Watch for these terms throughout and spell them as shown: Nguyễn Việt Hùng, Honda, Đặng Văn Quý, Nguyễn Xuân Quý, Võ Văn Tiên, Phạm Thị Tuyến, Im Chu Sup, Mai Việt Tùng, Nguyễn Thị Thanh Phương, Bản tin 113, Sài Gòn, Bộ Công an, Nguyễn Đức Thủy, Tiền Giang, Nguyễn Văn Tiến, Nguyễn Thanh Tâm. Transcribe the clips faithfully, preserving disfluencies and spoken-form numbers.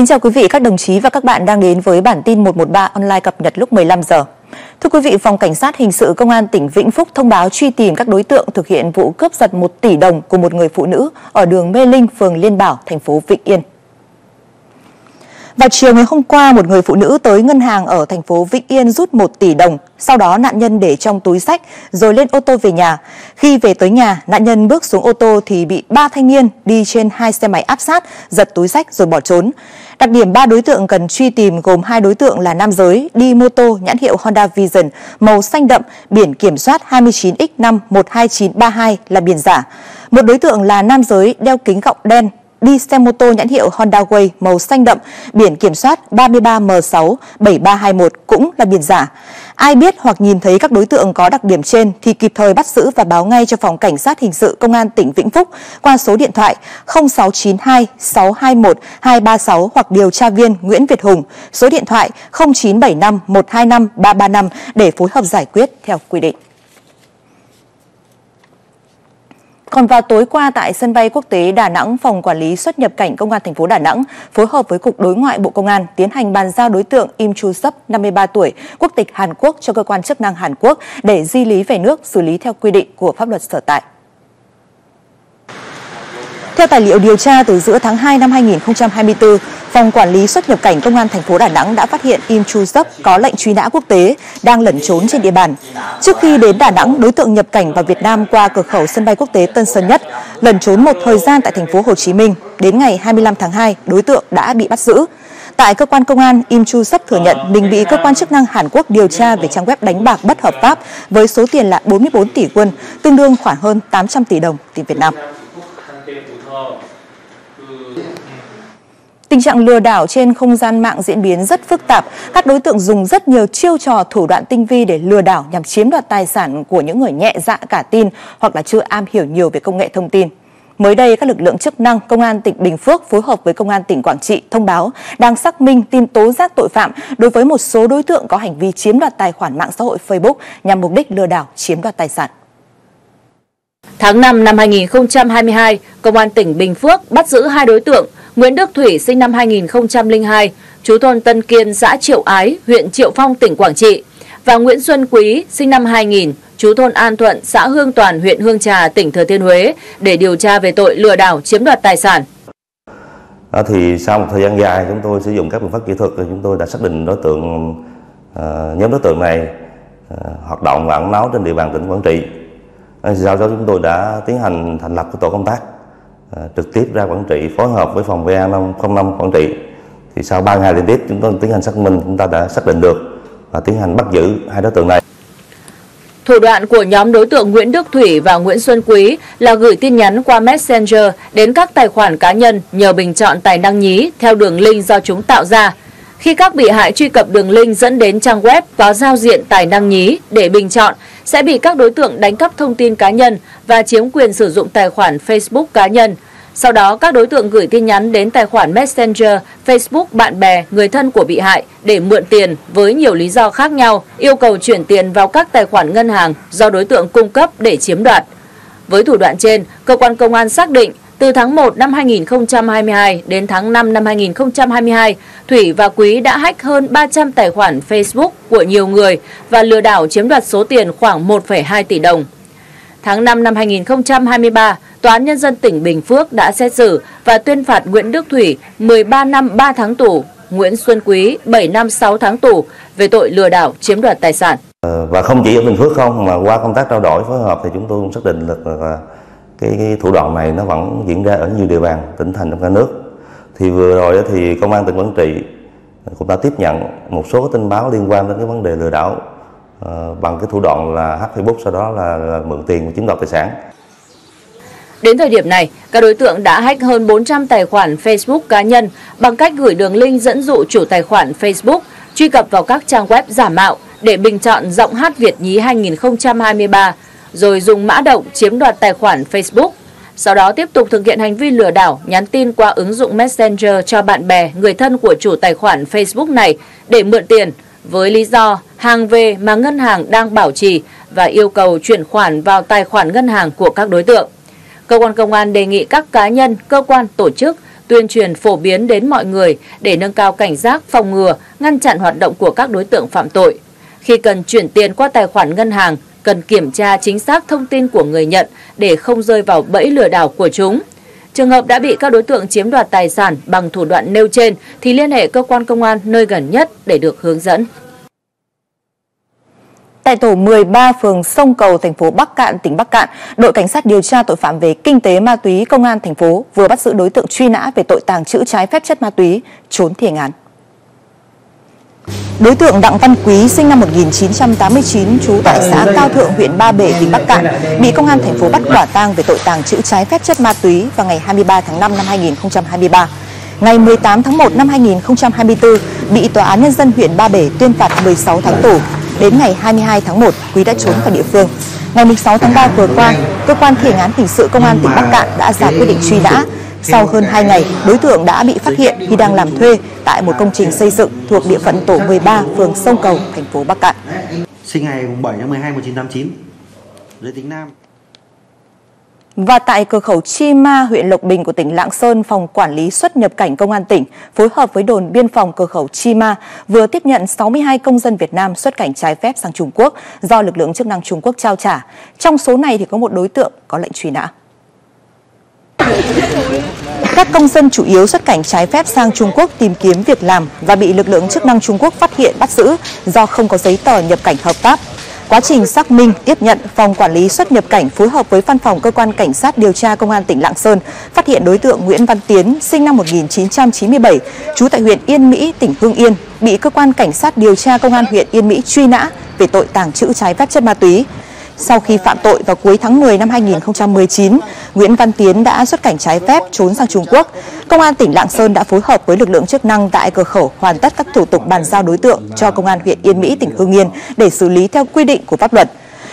Kính chào quý vị, các đồng chí và các bạn đang đến với bản tin một một ba online cập nhật lúc mười lăm giờ. Thưa quý vị, Phòng Cảnh sát Hình sự Công an tỉnh Vĩnh Phúc thông báo truy tìm các đối tượng thực hiện vụ cướp giật một tỷ đồng của một người phụ nữ ở đường Mê Linh, phường Liên Bảo, thành phố Vĩnh Yên. Vào chiều ngày hôm qua, một người phụ nữ tới ngân hàng ở thành phố Vĩnh Yên rút một tỷ đồng, sau đó nạn nhân để trong túi xách rồi lên ô tô về nhà. Khi về tới nhà, nạn nhân bước xuống ô tô thì bị ba thanh niên đi trên hai xe máy áp sát, giật túi xách rồi bỏ trốn. Đặc điểm ba đối tượng cần truy tìm gồm hai đối tượng là nam giới đi mô tô nhãn hiệu Honda Vision màu xanh đậm, biển kiểm soát hai chín X năm một hai chín ba hai là biển giả. Một đối tượng là nam giới đeo kính gọng đen, đi xe mô tô nhãn hiệu Honda Way màu xanh đậm, biển kiểm soát ba ba M sáu bảy ba hai một cũng là biển giả. Ai biết hoặc nhìn thấy các đối tượng có đặc điểm trên thì kịp thời bắt giữ và báo ngay cho Phòng Cảnh sát Hình sự Công an tỉnh Vĩnh Phúc qua số điện thoại không sáu chín hai sáu hai một hai ba sáu hoặc điều tra viên Nguyễn Việt Hùng, số điện thoại không chín bảy năm một hai năm ba ba năm để phối hợp giải quyết theo quy định. Còn vào tối qua tại sân bay quốc tế Đà Nẵng, Phòng Quản lý xuất nhập cảnh Công an thành phố Đà Nẵng phối hợp với Cục Đối ngoại Bộ Công an tiến hành bàn giao đối tượng Im Chu Sup, năm mươi ba tuổi, quốc tịch Hàn Quốc cho cơ quan chức năng Hàn Quốc để di lý về nước xử lý theo quy định của pháp luật sở tại. Theo tài liệu điều tra, từ giữa tháng hai năm hai nghìn không trăm hai mươi tư, Phòng Quản lý xuất nhập cảnh Công an thành phố Đà Nẵng đã phát hiện Im Chu Sup có lệnh truy nã quốc tế, đang lẩn trốn trên địa bàn. Trước khi đến Đà Nẵng, đối tượng nhập cảnh vào Việt Nam qua cửa khẩu sân bay quốc tế Tân Sơn Nhất, lẩn trốn một thời gian tại thành phố Hồ Chí Minh. Đến ngày hai mươi lăm tháng hai, đối tượng đã bị bắt giữ. Tại cơ quan công an, Im Chu Sup thừa nhận mình bị cơ quan chức năng Hàn Quốc điều tra về trang web đánh bạc bất hợp pháp với số tiền là bốn mươi bốn tỷ won, tương đương khoảng hơn tám trăm tỷ đồng tiền Việt Nam. Tình trạng lừa đảo trên không gian mạng diễn biến rất phức tạp. Các đối tượng dùng rất nhiều chiêu trò thủ đoạn tinh vi để lừa đảo nhằm chiếm đoạt tài sản của những người nhẹ dạ cả tin hoặc là chưa am hiểu nhiều về công nghệ thông tin. Mới đây, các lực lượng chức năng Công an tỉnh Bình Phước phối hợp với Công an tỉnh Quảng Trị thông báo đang xác minh tin tố giác tội phạm đối với một số đối tượng có hành vi chiếm đoạt tài khoản mạng xã hội Facebook nhằm mục đích lừa đảo chiếm đoạt tài sản. Tháng năm năm hai nghìn không trăm hai mươi hai, Công an tỉnh Bình Phước bắt giữ hai đối tượng Nguyễn Đức Thủy sinh năm hai nghìn không trăm lẻ hai, trú thôn Tân Kiên, xã Triệu Ái, huyện Triệu Phong, tỉnh Quảng Trị và Nguyễn Xuân Quý sinh năm hai nghìn, trú thôn An Thuận, xã Hương Toàn, huyện Hương Trà, tỉnh Thừa Thiên Huế để điều tra về tội lừa đảo chiếm đoạt tài sản. À, thì sau một thời gian dài chúng tôi sử dụng các biện pháp kỹ thuật, chúng tôi đã xác định đối tượng uh, nhóm đối tượng này uh, hoạt động và ẩn náu trên địa bàn tỉnh Quảng Trị. Sau đó chúng tôi đã tiến hành thành lập tổ công tác à, trực tiếp ra Quảng Trị phối hợp với phòng V A không năm Quảng Trị. Thì sau ba ngày liên tiếp chúng tôi tiến hành xác minh, chúng ta đã xác định được và tiến hành bắt giữ hai đối tượng này. Thủ đoạn của nhóm đối tượng Nguyễn Đức Thủy và Nguyễn Xuân Quý là gửi tin nhắn qua Messenger đến các tài khoản cá nhân nhờ bình chọn tài năng nhí theo đường link do chúng tạo ra. Khi các bị hại truy cập đường link dẫn đến trang web có giao diện tài năng nhí để bình chọn, sẽ bị các đối tượng đánh cắp thông tin cá nhân và chiếm quyền sử dụng tài khoản Facebook cá nhân. Sau đó, các đối tượng gửi tin nhắn đến tài khoản Messenger, Facebook, bạn bè, người thân của bị hại để mượn tiền với nhiều lý do khác nhau, yêu cầu chuyển tiền vào các tài khoản ngân hàng do đối tượng cung cấp để chiếm đoạt. Với thủ đoạn trên, cơ quan công an xác định, từ tháng một năm hai nghìn không trăm hai mươi hai đến tháng năm năm hai nghìn không trăm hai mươi hai, Thủy và Quý đã hack hơn ba trăm tài khoản Facebook của nhiều người và lừa đảo chiếm đoạt số tiền khoảng một phẩy hai tỷ đồng. Tháng năm năm hai nghìn không trăm hai mươi ba, Tòa án Nhân dân tỉnh Bình Phước đã xét xử và tuyên phạt Nguyễn Đức Thủy mười ba năm ba tháng tù, Nguyễn Xuân Quý bảy năm sáu tháng tù về tội lừa đảo chiếm đoạt tài sản. Và không chỉ ở Bình Phước không, mà qua công tác trao đổi phối hợp thì chúng tôi cũng xác định là cái thủ đoạn này nó vẫn diễn ra ở nhiều địa bàn tỉnh thành trong cả nước. Thì vừa rồi thì Công an tỉnh Quảng Trị cũng đã tiếp nhận một số tin báo liên quan đến cái vấn đề lừa đảo bằng cái thủ đoạn là hack Facebook, sau đó là, là mượn tiền và chiếm đoạt tài sản. Đến thời điểm này, các đối tượng đã hack hơn bốn trăm tài khoản Facebook cá nhân bằng cách gửi đường link dẫn dụ chủ tài khoản Facebook truy cập vào các trang web giả mạo để bình chọn giọng hát Việt nhí hai nghìn không trăm hai mươi ba. Rồi dùng mã độc chiếm đoạt tài khoản Facebook. Sau đó tiếp tục thực hiện hành vi lừa đảo, nhắn tin qua ứng dụng Messenger cho bạn bè, người thân của chủ tài khoản Facebook này để mượn tiền với lý do hàng về mà ngân hàng đang bảo trì và yêu cầu chuyển khoản vào tài khoản ngân hàng của các đối tượng. Cơ quan công an đề nghị các cá nhân, cơ quan, tổ chức tuyên truyền phổ biến đến mọi người để nâng cao cảnh giác, phòng ngừa, ngăn chặn hoạt động của các đối tượng phạm tội. Khi cần chuyển tiền qua tài khoản ngân hàng, cần kiểm tra chính xác thông tin của người nhận để không rơi vào bẫy lừa đảo của chúng. Trường hợp đã bị các đối tượng chiếm đoạt tài sản bằng thủ đoạn nêu trên thì liên hệ cơ quan công an nơi gần nhất để được hướng dẫn. Tại tổ mười ba phường Sông Cầu, thành phố Bắc Kạn, tỉnh Bắc Kạn, đội cảnh sát điều tra tội phạm về kinh tế ma túy công an thành phố vừa bắt giữ đối tượng truy nã về tội tàng trữ trái phép chất ma túy, trốn thi hành án. Đối tượng Đặng Văn Quý sinh năm một nghìn chín trăm tám mươi chín, trú tại xã Cao Thượng, huyện Ba Bể, tỉnh Bắc Kạn, bị công an thành phố bắt quả tang về tội tàng trữ trái phép chất ma túy vào ngày hai mươi ba tháng năm năm hai nghìn không trăm hai mươi ba. Ngày mười tám tháng một năm hai nghìn không trăm hai mươi tư, bị Tòa án Nhân dân huyện Ba Bể tuyên phạt mười sáu tháng tù. Đến ngày hai mươi hai tháng một, Quý đã trốn khỏi địa phương. Ngày mười sáu tháng ba vừa qua, cơ quan thi hành án hình sự công an tỉnh Bắc Kạn đã ra quyết định truy nã. Sau hơn hai ngày, đối tượng đã bị phát hiện khi đang làm thuê tại một công trình xây dựng thuộc địa phận tổ mười ba phường Sông Cầu, thành phố Bắc Kạn. Sinh ngày bảy tháng mười hai năm một nghìn chín trăm tám mươi chín, giới tính nam. Và tại cửa khẩu Chi Ma, huyện Lộc Bình của tỉnh Lạng Sơn, Phòng Quản lý xuất nhập cảnh Công an tỉnh phối hợp với đồn biên phòng cửa khẩu Chi Ma vừa tiếp nhận sáu mươi hai công dân Việt Nam xuất cảnh trái phép sang Trung Quốc do lực lượng chức năng Trung Quốc trao trả. Trong số này thì có một đối tượng có lệnh truy nã. Các công dân chủ yếu xuất cảnh trái phép sang Trung Quốc tìm kiếm việc làm và bị lực lượng chức năng Trung Quốc phát hiện bắt giữ do không có giấy tờ nhập cảnh hợp pháp. Quá trình xác minh, tiếp nhận, Phòng Quản lý xuất nhập cảnh phối hợp với Văn phòng Cơ quan Cảnh sát điều tra Công an tỉnh Lạng Sơn phát hiện đối tượng Nguyễn Văn Tiến, sinh năm một nghìn chín trăm chín mươi bảy, trú tại huyện Yên Mỹ, tỉnh Hưng Yên, bị Cơ quan Cảnh sát điều tra Công an huyện Yên Mỹ truy nã về tội tàng trữ trái phép chất ma túy. Sau khi phạm tội vào cuối tháng mười năm hai nghìn không trăm mười chín, Nguyễn Văn Tiến đã xuất cảnh trái phép trốn sang Trung Quốc. Công an tỉnh Lạng Sơn đã phối hợp với lực lượng chức năng tại cửa khẩu hoàn tất các thủ tục bàn giao đối tượng cho Công an huyện Yên Mỹ, tỉnh Hưng Yên để xử lý theo quy định của pháp luật.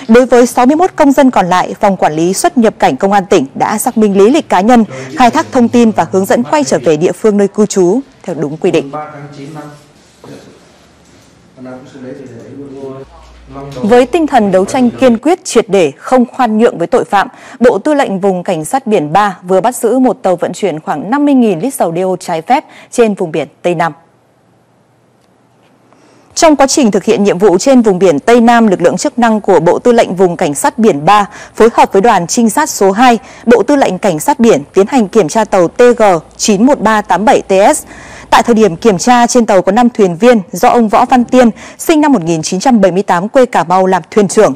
Đối với sáu mươi mốt công dân còn lại, Phòng Quản lý xuất nhập cảnh Công an tỉnh đã xác minh lý lịch cá nhân, khai thác thông tin và hướng dẫn quay trở về địa phương nơi cư trú theo đúng quy định. Với tinh thần đấu tranh kiên quyết, triệt để, không khoan nhượng với tội phạm, Bộ Tư lệnh Vùng Cảnh sát Biển ba vừa bắt giữ một tàu vận chuyển khoảng năm mươi nghìn lít dầu đê ô trái phép trên vùng biển Tây Nam. Trong quá trình thực hiện nhiệm vụ trên vùng biển Tây Nam, lực lượng chức năng của Bộ Tư lệnh Vùng Cảnh sát Biển ba phối hợp với đoàn trinh sát số hai, Bộ Tư lệnh Cảnh sát Biển tiến hành kiểm tra tàu T G chín một ba tám bảy T S. Tại thời điểm kiểm tra, trên tàu có năm thuyền viên do ông Võ Văn Tiên, sinh năm một nghìn chín trăm bảy mươi tám, quê Cà Mau làm thuyền trưởng.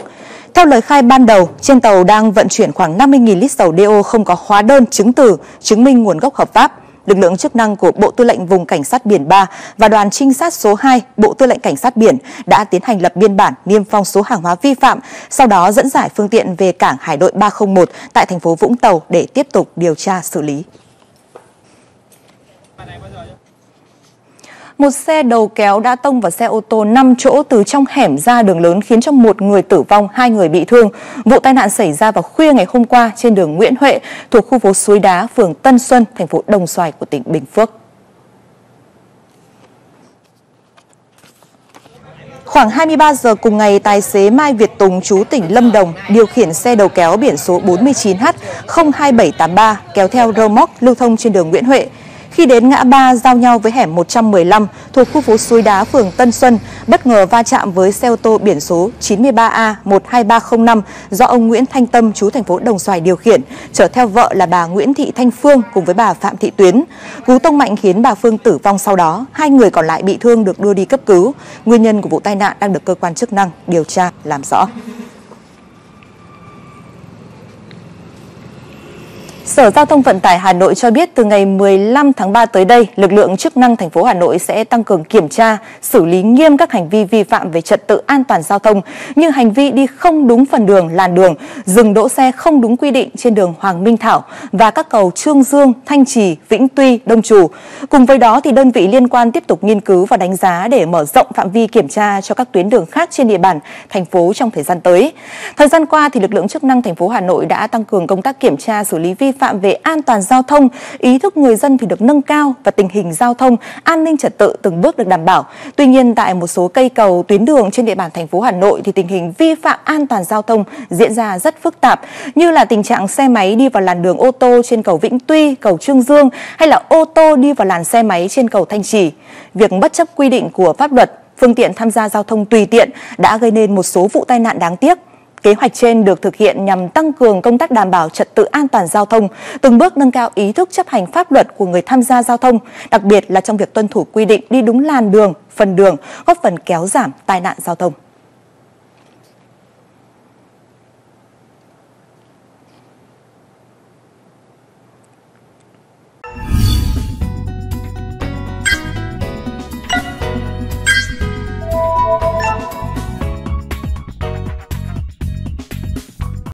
Theo lời khai ban đầu, trên tàu đang vận chuyển khoảng năm mươi nghìn lít dầu đê ô không có hóa đơn chứng từ chứng minh nguồn gốc hợp pháp. Lực lượng chức năng của Bộ Tư lệnh Vùng Cảnh sát Biển ba và đoàn trinh sát số hai, Bộ Tư lệnh Cảnh sát Biển đã tiến hành lập biên bản niêm phong số hàng hóa vi phạm, sau đó dẫn giải phương tiện về cảng Hải đội ba không một tại thành phố Vũng Tàu để tiếp tục điều tra xử lý. Một xe đầu kéo đã tông vào xe ô tô năm chỗ từ trong hẻm ra đường lớn khiến cho một người tử vong, hai người bị thương. Vụ tai nạn xảy ra vào khuya ngày hôm qua trên đường Nguyễn Huệ thuộc khu phố Suối Đá, phường Tân Xuân, thành phố Đồng Xoài của tỉnh Bình Phước. Khoảng hai mươi ba giờ cùng ngày, tài xế Mai Việt Tùng, trú tỉnh Lâm Đồng, điều khiển xe đầu kéo biển số bốn chín H không hai bảy tám ba kéo theo rơ moóc lưu thông trên đường Nguyễn Huệ. Khi đến ngã ba giao nhau với hẻm một trăm mười lăm thuộc khu phố Suối Đá, phường Tân Xuân, bất ngờ va chạm với xe ô tô biển số chín ba A một hai ba không năm do ông Nguyễn Thanh Tâm, trú thành phố Đồng Xoài điều khiển, chở theo vợ là bà Nguyễn Thị Thanh Phương cùng với bà Phạm Thị Tuyến. Cú tông mạnh khiến bà Phương tử vong, sau đó hai người còn lại bị thương được đưa đi cấp cứu. Nguyên nhân của vụ tai nạn đang được cơ quan chức năng điều tra làm rõ. Sở Giao thông Vận tải Hà Nội cho biết từ ngày mười lăm tháng ba tới đây, lực lượng chức năng thành phố Hà Nội sẽ tăng cường kiểm tra, xử lý nghiêm các hành vi vi phạm về trật tự an toàn giao thông như hành vi đi không đúng phần đường, làn đường, dừng đỗ xe không đúng quy định trên đường Hoàng Minh Thảo và các cầu Trương Dương, Thanh Trì, Vĩnh Tuy, Đông Trù. Cùng với đó, thì đơn vị liên quan tiếp tục nghiên cứu và đánh giá để mở rộng phạm vi kiểm tra cho các tuyến đường khác trên địa bàn thành phố trong thời gian tới. Thời gian qua, thì lực lượng chức năng thành phố Hà Nội đã tăng cường công tác kiểm tra, xử lý vi phạm phạm về an toàn giao thông, ý thức người dân thì được nâng cao và tình hình giao thông, an ninh trật tự từng bước được đảm bảo. Tuy nhiên, tại một số cây cầu tuyến đường trên địa bàn thành phố Hà Nội thì tình hình vi phạm an toàn giao thông diễn ra rất phức tạp, như là tình trạng xe máy đi vào làn đường ô tô trên cầu Vĩnh Tuy, cầu Trương Dương hay là ô tô đi vào làn xe máy trên cầu Thanh Trì. Việc bất chấp quy định của pháp luật, phương tiện tham gia giao thông tùy tiện đã gây nên một số vụ tai nạn đáng tiếc. Kế hoạch trên được thực hiện nhằm tăng cường công tác đảm bảo trật tự an toàn giao thông, từng bước nâng cao ý thức chấp hành pháp luật của người tham gia giao thông, đặc biệt là trong việc tuân thủ quy định đi đúng làn đường, phần đường, góp phần kéo giảm tai nạn giao thông.